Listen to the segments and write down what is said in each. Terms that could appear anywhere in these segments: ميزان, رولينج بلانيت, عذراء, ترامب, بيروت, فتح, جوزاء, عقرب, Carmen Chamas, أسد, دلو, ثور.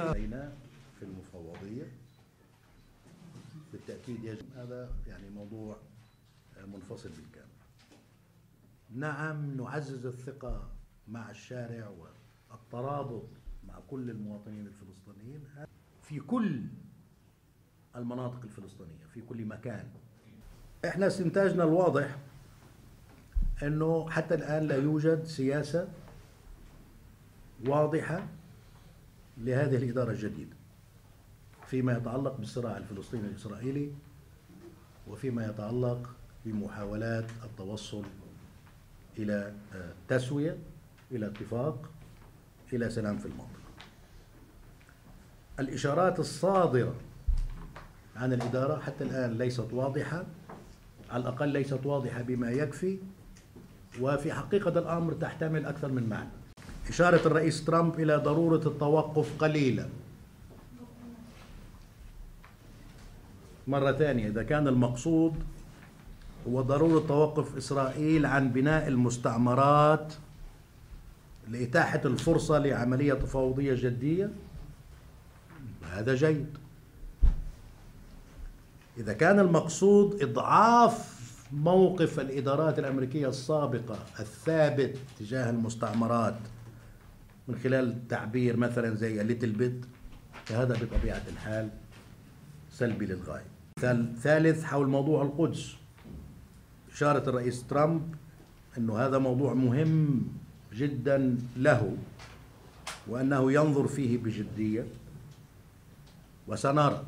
علينا في المفوضية بالتأكيد يجب. هذا يعني موضوع منفصل بالكامل. نعم نعزز الثقة مع الشارع والترابط مع كل المواطنين الفلسطينيين في كل المناطق الفلسطينية في كل مكان. احنا استنتاجنا الواضح انه حتى الآن لا يوجد سياسة واضحة لهذه الإدارة الجديدة فيما يتعلق بالصراع الفلسطيني الإسرائيلي وفيما يتعلق بمحاولات التوصل إلى تسوية، إلى اتفاق، إلى سلام في المنطقة. الإشارات الصادرة عن الإدارة حتى الآن ليست واضحة، على الأقل ليست واضحة بما يكفي، وفي حقيقة الأمر تحتمل أكثر من معنى. إشارة الرئيس ترامب إلى ضرورة التوقف قليلا. مرة ثانية، إذا كان المقصود هو ضرورة توقف إسرائيل عن بناء المستعمرات لإتاحة الفرصة لعملية تفاوضية جدية، هذا جيد. إذا كان المقصود إضعاف موقف الإدارات الأمريكية السابقة الثابت تجاه المستعمرات من خلال تعبير مثلا زي ليتل بيت، فهذا بطبيعة الحال سلبي للغاية. ثالث، حول موضوع القدس، إشارة الرئيس ترامب أنه هذا موضوع مهم جدا له وأنه ينظر فيه بجدية، وسنرى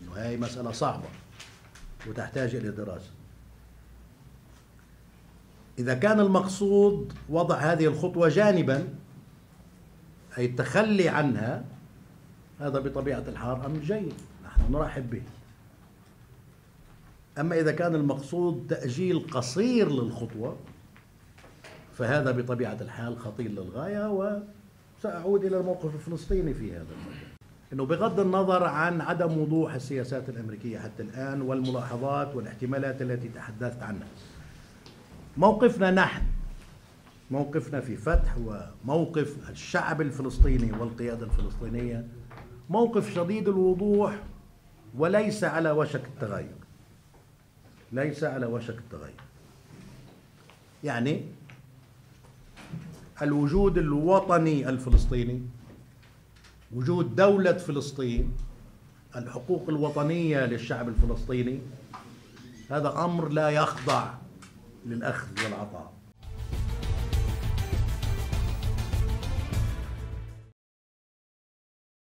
أنه هذه مسألة صعبة وتحتاج إلى دراسة. إذا كان المقصود وضع هذه الخطوة جانبا أي التخلي عنها، هذا بطبيعة الحال أمر جيد نحن نرحب به. أما إذا كان المقصود تأجيل قصير للخطوة، فهذا بطبيعة الحال خطير للغاية، وسأعود إلى الموقف الفلسطيني في هذا المجال. إنه بغض النظر عن عدم وضوح السياسات الأمريكية حتى الآن والملاحظات والاحتمالات التي تحدثت عنها، موقفنا نحن، موقفنا في فتح وموقف الشعب الفلسطيني والقيادة الفلسطينية موقف شديد الوضوح وليس على وشك التغير، ليس على وشك التغير. يعني الوجود الوطني الفلسطيني، وجود دولة فلسطين، الحقوق الوطنية للشعب الفلسطيني، هذا أمر لا يخضع للأخذ والعطاء.